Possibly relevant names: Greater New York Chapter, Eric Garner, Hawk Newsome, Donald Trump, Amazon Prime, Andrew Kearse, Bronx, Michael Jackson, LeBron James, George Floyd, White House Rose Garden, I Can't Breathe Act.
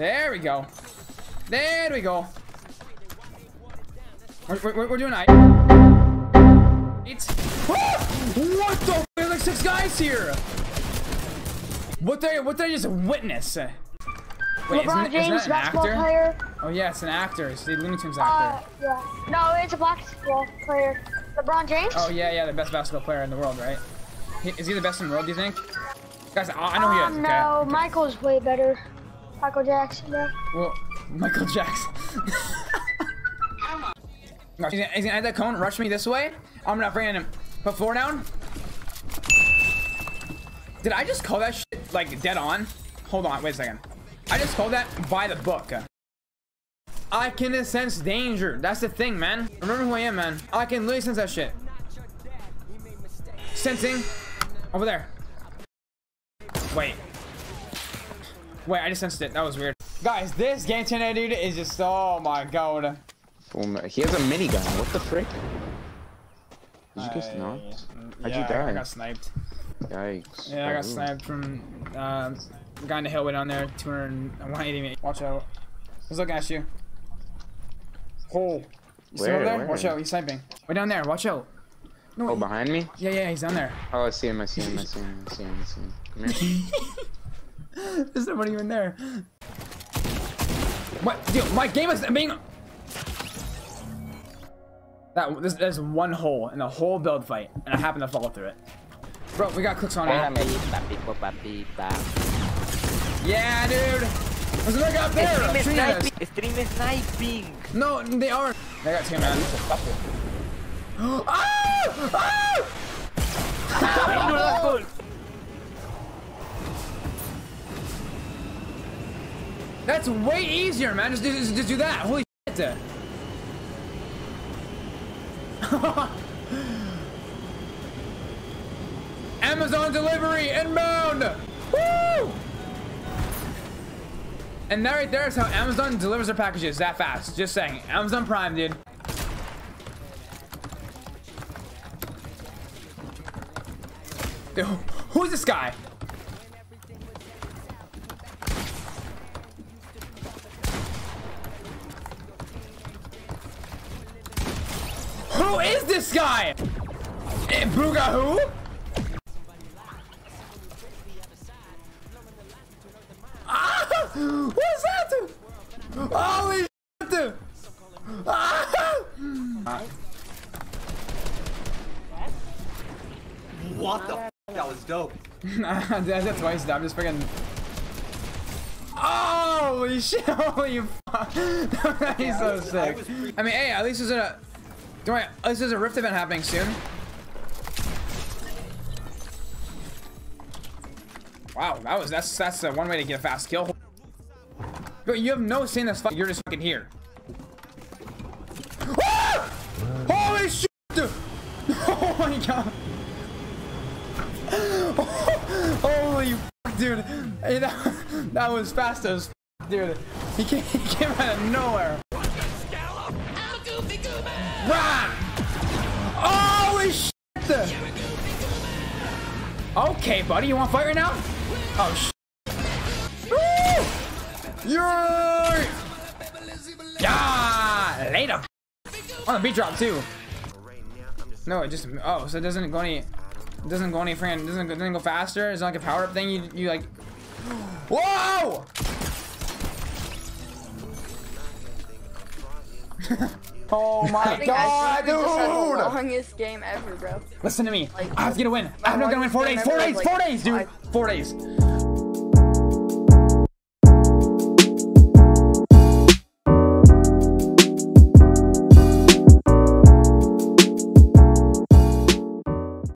There we go. There we go. We're doing it. What the? There's like 6 guys here. What did I just witness? Wait, LeBron James, basketball player. Oh yeah, it's an actor. It's the Looney Tunes actor. Yeah. No, it's a basketball player. LeBron James. Oh yeah, the best basketball player in the world, right? Is he the best in the world? Do you think? Guys, I know he is. No, okay. Michael's way better. Michael Jackson, bro. Well, Michael Jackson. He's gonna hit that cone, rush me this way. I'm not bringing him. Put 4 down. Did I just call that shit, like, dead on? Hold on, wait a second. I just called that by the book. I can sense danger. That's the thing, man. Remember who I am, man. I can literally sense that shit. Sensing. Over there. Wait, I just sensed it. That was weird. Guys, this game today, dude, is just, oh my god. He has a minigun. What the frick? Did you get sniped? How'd you die? I got sniped. Yikes. Yeah, I got sniped from the guy in the hill way down there. 180. Watch out. He's looking at you. Oh. You still over there? Where? Watch out. He's sniping. Way down there. Watch out. No, behind me? Yeah, he's down there. Oh, I see him. I see him. Come here. There's nobody even there. What? Dude, my game is being... There's one hole in the whole build fight, and I happen to fall through it. Bro, we got clicks on it. Yeah, dude. There's another guy up there. Stream sniping. No, they aren't. They got 2, man. Oh! Oh! That's way easier, man. Just do that. Holy shit. Amazon delivery inbound! Woo! And that right there is how Amazon delivers their packages that fast. Just saying. Amazon Prime, dude. Dude, who's this guy? Who is this guy? Booga who? Ah, what's that? Holy shit! Ah. What the f? That was dope. That's why I'm just freaking. Holy shit! Holy fuck! He's so sick. I mean, hey, at least there's a. This is a rift event happening soon. Wow, that's one way to get a fast kill. But you have no sin as fuck. You're just fucking here. Ah! Holy shit! Oh my god! Holy fuck, dude! Hey, that was fast as fuck, dude. He came out of nowhere. Run! Holy shit! Okay, buddy, you want to fight right now? Oh shit! Woo! Yeah! Later. On the beat drop too. No, it just so it doesn't go any, doesn't go faster. It's not like a power up thing. You like. Whoa! Oh my god, dude! The longest game ever, bro. Listen to me. Like, I have to get a win. I'm not gonna win 4 days. Like, 4 days, dude. 4 days.